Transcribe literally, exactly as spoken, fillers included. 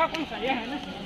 Come on, yeah.